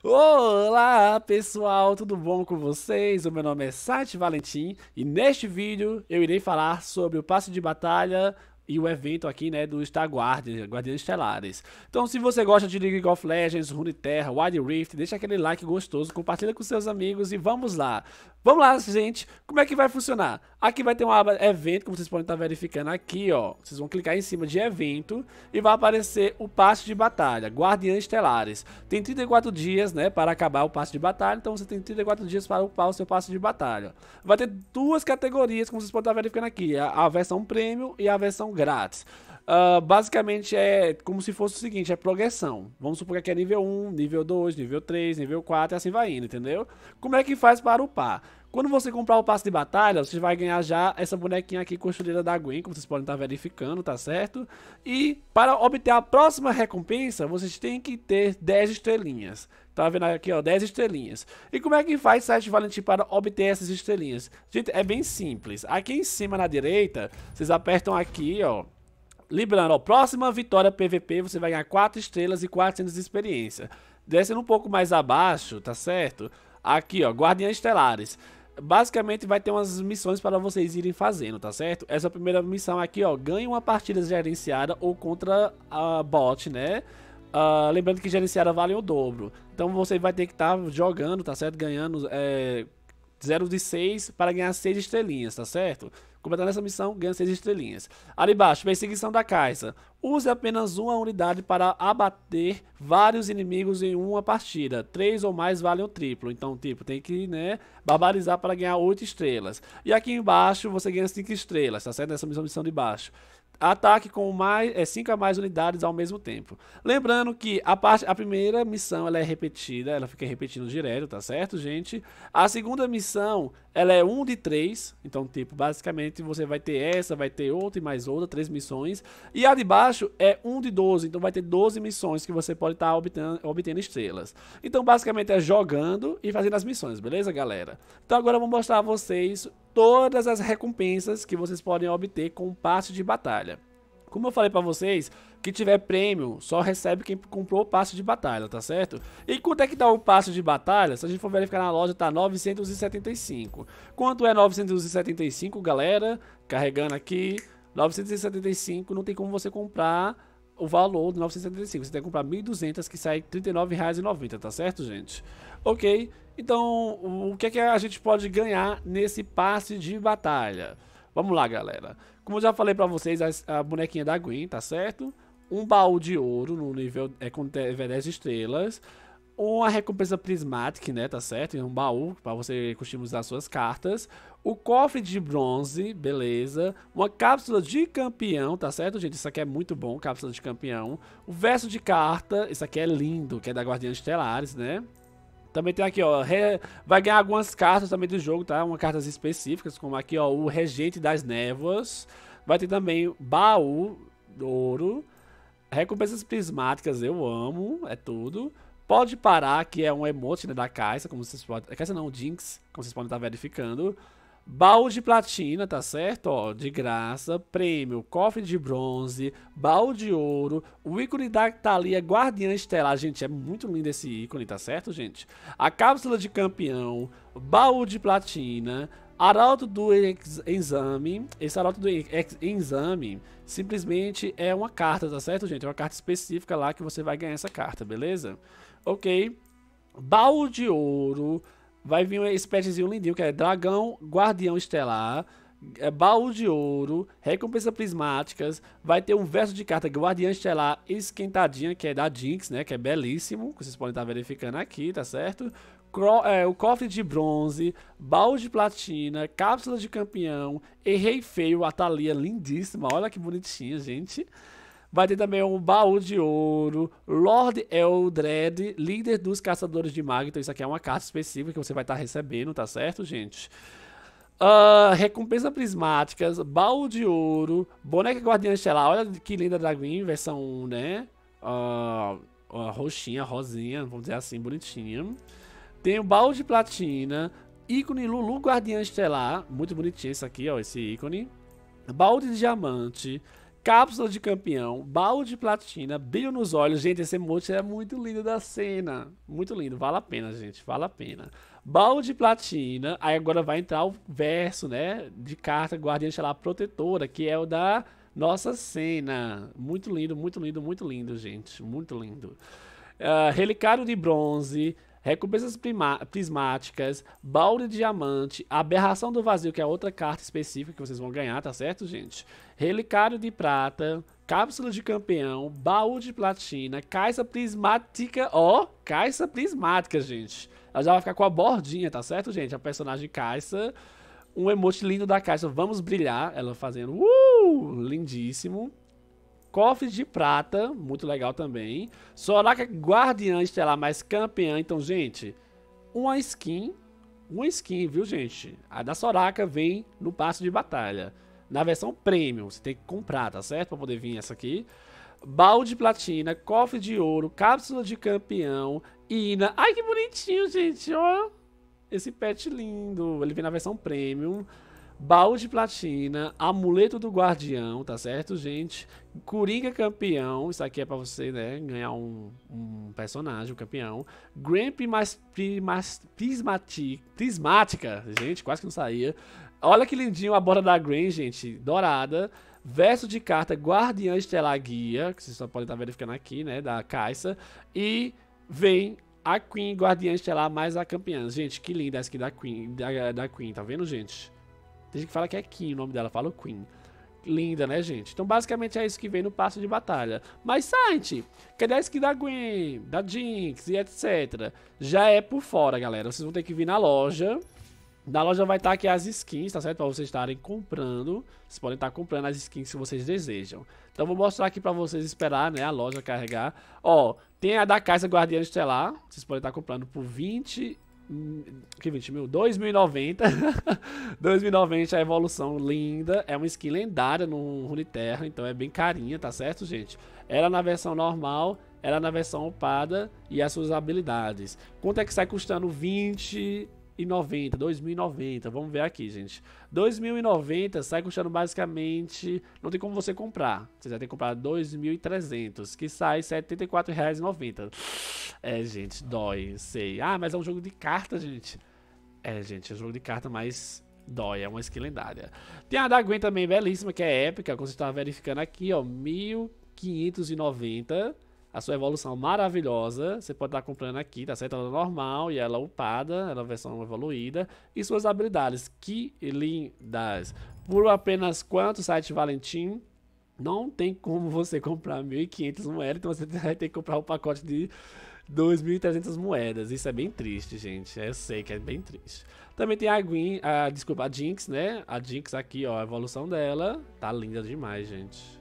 Olá pessoal, tudo bom com vocês? O meu nome é Saint Valentim e neste vídeo eu irei falar sobre o passe de batalha e o evento aqui, né, do Star Guardians, Guardiões Estelares. Então, se você gosta de League of Legends, Runeterra, Wild Rift, deixa aquele like gostoso, compartilha com seus amigos e vamos lá. Vamos lá, gente. Como é que vai funcionar? Aqui vai ter uma aba evento, como vocês podem estar verificando aqui, ó. Vocês vão clicar em cima de evento e vai aparecer o passe de batalha, Guardiões Estelares. Tem 34 dias, né, para acabar o passe de batalha, então você tem 34 dias para upar o seu passe de batalha. Vai ter duas categorias, como vocês podem estar verificando aqui, a versão Premium e a versão grátis. Basicamente é como se fosse o seguinte, é progressão. Vamos supor que aqui é nível 1, nível 2, nível 3, nível 4 e assim vai indo, entendeu? Como é que faz para upar? Quando você comprar o passe de batalha, você vai ganhar já essa bonequinha aqui, costureira da Gwen, como vocês podem estar verificando, tá certo? E para obter a próxima recompensa, vocês têm que ter 10 estrelinhas. Tá vendo aqui, ó, 10 estrelinhas. E como é que faz Saint Valentim para obter essas estrelinhas? Gente, é bem simples. Aqui em cima na direita, vocês apertam aqui, ó. Lembrando, ó, próxima vitória PVP, você vai ganhar 4 estrelas e 400 de experiência. Descendo um pouco mais abaixo, tá certo? Aqui, ó, Guardiões Estelares. Basicamente vai ter umas missões para vocês irem fazendo, tá certo? Essa primeira missão aqui, ó, ganhe uma partida gerenciada ou contra a bot, né? Lembrando que gerenciada vale o dobro. Então você vai ter que estar jogando, tá certo? Ganhando 0 de 6 para ganhar 6 estrelinhas, tá certo? Completando essa missão, ganha 6 estrelinhas. Ali embaixo, perseguição da Kai'Sa. Use apenas uma unidade para abater vários inimigos em uma partida. 3 ou mais valem o triplo. Então, tipo, tem que, né, barbarizar para ganhar 8 estrelas. E aqui embaixo, você ganha 5 estrelas, tá certo? Nessa missão de baixo. Ataque com 5 a mais unidades ao mesmo tempo. Lembrando que a primeira missão ela é repetida, ela fica repetindo direto, tá certo, gente? A segunda missão ela é 1 de 3, então tipo, basicamente você vai ter essa, vai ter outra e mais outra, 3 missões. E a de baixo é 1 de 12, então vai ter 12 missões que você pode estar obtendo estrelas. Então basicamente é jogando e fazendo as missões, beleza, galera? Então agora eu vou mostrar a vocês todas as recompensas que vocês podem obter com o passe de batalha. Como eu falei pra vocês, que tiver prêmio só recebe quem comprou o passe de batalha, tá certo? E quanto é que dá o passe de batalha? Se a gente for verificar na loja, tá 975. Quanto é 975, galera? Carregando aqui, 975, não tem como você comprar o valor de 975. Você tem que comprar 1.200, que sai R$ 39,90, tá certo, gente? Ok. Então, o que a gente pode ganhar nesse passe de batalha? Vamos lá, galera. Como eu já falei pra vocês, a bonequinha da Gwen, tá certo? Um baú de ouro no nível com 10 estrelas. Uma recompensa prismatic, né, tá certo? E um baú pra você customizar suas cartas. O cofre de bronze, beleza. Uma cápsula de campeão, tá certo, gente? Isso aqui é muito bom, cápsula de campeão. O verso de carta, isso aqui é lindo, que é da Guardiões Estelares, né? Também tem aqui, ó, vai ganhar algumas cartas também do jogo, tá? Umas cartas específicas, como aqui, ó, o Regente das Névoas. Vai ter também baú, ouro, recompensas prismáticas, eu amo, é tudo. Pode parar, que é um emote, né, da Caixa, como vocês podem... Caixa não, Jinx, como vocês podem estar verificando. Baú de platina, tá certo? Ó, de graça, prêmio, cofre de bronze, baú de ouro, o ícone da Taliyah, Guardiã Estelar. Gente, é muito lindo esse ícone, tá certo, gente? A cápsula de campeão, baú de platina, Arauto do Ex-Enxame. Esse Arauto do Ex-Enxame simplesmente é uma carta, tá certo, gente? É uma carta específica lá que você vai ganhar essa carta, beleza? Ok. Baú de ouro... Vai vir um espéciezinho lindinho, que é dragão, guardião estelar, baú de ouro, recompensa prismáticas. Vai ter um verso de carta guardiã estelar esquentadinha, que é da Jinx, né? Que é belíssimo, que vocês podem estar verificando aqui, tá certo? O cofre de bronze, baú de platina, cápsula de campeão, errei feio, a Taliyah lindíssima. Olha que bonitinha, gente. Vai ter também um baú de ouro, Lord Eldred, líder dos caçadores de mago. Então isso aqui é uma carta específica que você vai estar recebendo, tá certo, gente? Recompensa prismáticas, baú de ouro, boneca guardiã estelar. Olha que linda da Gwen, versão 1, né? Roxinha, rosinha, vamos dizer assim, bonitinha. Tem um baú de platina, ícone Lulu guardiã estelar. Muito bonitinho isso aqui, ó, esse ícone. Baú de diamante... cápsula de campeão, balde de platina, brilho nos olhos. Gente, esse emote é muito lindo da Senna. Muito lindo, vale a pena, gente, vale a pena. Balde de platina, aí agora vai entrar o verso, né, de carta Guardiã Estelar Protetora, que é o da nossa Senna. Muito lindo, muito lindo, muito lindo, gente, muito lindo. Relicário de bronze, recompensas prismáticas, balde de diamante, aberração do vazio, que é outra carta específica que vocês vão ganhar, tá certo, gente? Relicário de prata, cápsula de campeão, baú de platina, caixa prismática, ó, caixa prismática, gente. Ela já vai ficar com a bordinha, tá certo, gente? A personagem Kai'Sa. Um emote lindo da Kai'Sa. Vamos brilhar. Ela fazendo... lindíssimo. Cofre de prata. Muito legal também. Soraka Guardiã Estelar mais campeã. Então, gente, uma skin. Uma skin, viu, gente? A da Soraka vem no passe de batalha. Na versão premium. Você tem que comprar, tá certo? Pra poder vir essa aqui. Balde de platina, cofre de ouro, cápsula de campeão, Ina. Ai, que bonitinho, gente, ó. Esse pet lindo. Ele vem na versão premium. Balde de platina, amuleto do guardião, tá certo, gente? Coringa campeão. Isso aqui é pra você, né, ganhar um personagem, um campeão. Grand prismática. Gente, quase que não saía. Olha que lindinho a borda da Gwen, gente. Dourada. Verso de carta Guardiã Estelar Guia, que vocês só podem estar verificando aqui, né, da Kai'Sa. E vem a Queen Guardiã Estelar mais a campeã. Gente, que linda essa aqui da Queen, tá vendo, gente? Tem gente que fala que é Queen o nome dela, fala Queen. Linda, né, gente? Então, basicamente, é isso que vem no passe de batalha. Mas, Saint, cadê a skin da Gwen, da Jinx e etc? Já é por fora, galera. Vocês vão ter que vir na loja. Na loja vai estar aqui as skins, tá certo? Pra vocês estarem comprando. Vocês podem estar comprando as skins que vocês desejam. Então vou mostrar aqui pra vocês esperar, né? A loja carregar. Ó, tem a da Kai'Sa Guardiã Estelar. Vocês podem estar comprando por 20... Que 20 mil? 2.090. 2.090 é a evolução linda. É uma skin lendária no Runeterra. Então é bem carinha, tá certo, gente? Ela na versão normal... Ela na versão upada e as suas habilidades. Quanto é que sai custando? 20.090, 2.090, vamos ver aqui, gente. 2.090 sai custando basicamente, não tem como você comprar. Você já tem que comprar 2.300, que sai R$ 74,90. É, gente, dói, sei. Ah, mas é um jogo de carta, gente. É, gente, é um jogo de carta, mas dói, é uma skin lendária. Tem a da Gwen também, belíssima, que é épica, como você está verificando aqui, ó, 1.590. A sua evolução maravilhosa, você pode estar comprando aqui, tá certo? Ela normal e ela upada, ela versão evoluída. E suas habilidades, que lindas! Por apenas quanto, Saint Valentim? Não tem como você comprar 1.500 moedas, então você vai ter que comprar um pacote de 2.300 moedas. Isso é bem triste, gente. Eu sei que é bem triste. Também tem a Gwen, a Jinx, né? A Jinx aqui, ó, a evolução dela. Tá linda demais, gente.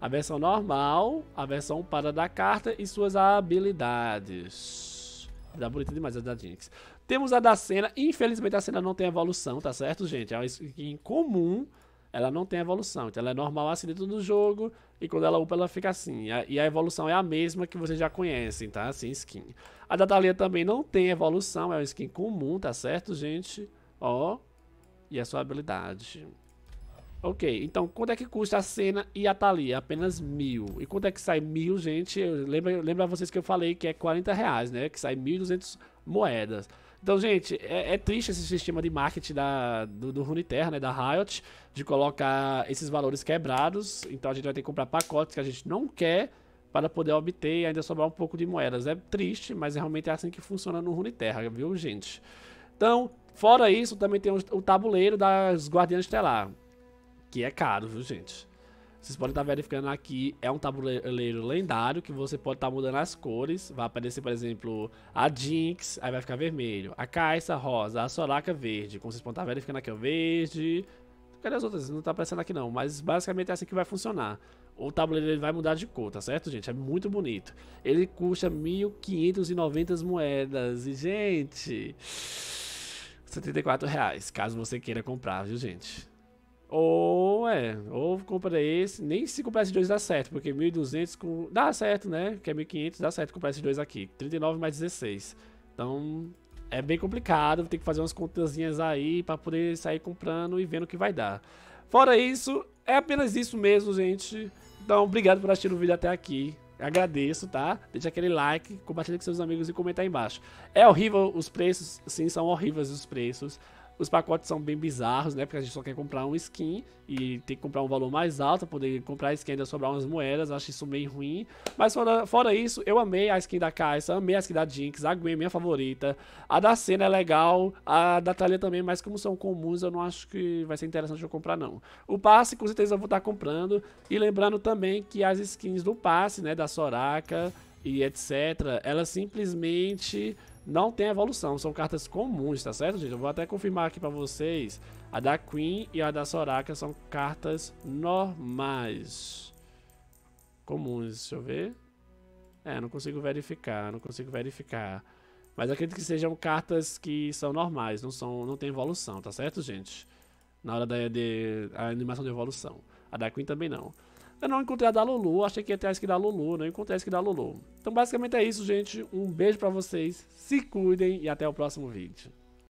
A versão normal, a versão para da carta e suas habilidades. Tá bonita demais a da Jinx. Temos a da Senna. Infelizmente a Senna não tem evolução, tá certo, gente? É uma skin comum, ela não tem evolução. Então ela é normal assim dentro do jogo e quando ela upa ela fica assim. E a evolução é a mesma que vocês já conhecem, tá? Assim, skin. A da Taliyah também não tem evolução, é uma skin comum, tá certo, gente? Ó, e a sua habilidade. Ok, então quanto é que custa a Senna e a Taliyah? Apenas 1.000. E quanto é que sai 1.000, gente? Lembra a vocês que eu falei que é R$40, né? Que sai 1.200 moedas. Então, gente, é triste esse sistema de marketing do Runeterra, né? Da Riot, de colocar esses valores quebrados. Então a gente vai ter que comprar pacotes que a gente não quer para poder obter e ainda sobrar um pouco de moedas. É triste, mas realmente é assim que funciona no Runeterra, viu, gente? Então, fora isso, também tem o tabuleiro das Guardiãs Estelar. Que é caro, viu, gente? Vocês podem estar verificando aqui. É um tabuleiro lendário que você pode estar mudando as cores. Vai aparecer, por exemplo, a Jinx. Aí vai ficar vermelho. A Kai'Sa, rosa. A Soraka, verde. Como vocês podem estar verificando aqui, é o verde. Cadê as outras? Não está aparecendo aqui, não. Mas basicamente é assim que vai funcionar. O tabuleiro ele vai mudar de cor, tá certo, gente? É muito bonito. Ele custa 1.590 moedas. E, gente... R$74, caso você queira comprar, viu, gente? Ou compra esse. Nem se comprar esses dois dá certo, porque 1.200 com... dá certo, né? Que é 1.500, dá certo comprar esses dois aqui. 39 mais 16. Então, é bem complicado. Tem que fazer umas contazinhas aí pra poder sair comprando e vendo o que vai dar. Fora isso, É apenas isso mesmo, gente. Então, obrigado por assistir o vídeo até aqui. Agradeço, tá? Deixa aquele like, compartilha com seus amigos e comenta aí embaixo. É horrível os preços? Sim, são horríveis os preços. Os pacotes são bem bizarros, né? Porque a gente só quer comprar um skin e tem que comprar um valor mais alto pra poder comprar a skin e ainda sobrar umas moedas. Acho isso meio ruim. Mas fora isso, eu amei a skin da Kai'Sa, amei a skin da Jinx, a Gwen é minha favorita. A da Senna é legal, a da Taliyah também, mas como são comuns, eu não acho que vai ser interessante eu comprar, não. O passe, com certeza, eu vou estar comprando. E lembrando também que as skins do passe, né? Da Soraka e etc., elas simplesmente... não tem evolução, são cartas comuns, tá certo, gente? Eu vou até confirmar aqui pra vocês. A da Queen e a da Soraka são cartas normais. Comuns, deixa eu ver. É, não consigo verificar. Mas acredito que sejam cartas que são normais, não tem evolução, tá certo, gente? Na hora da animação de evolução. A da Queen também não. Eu não encontrei a da Lulu, achei que ia ter a skin da Lulu, não encontrei a skin da Lulu. Então basicamente é isso, gente. Um beijo pra vocês, se cuidem e até o próximo vídeo.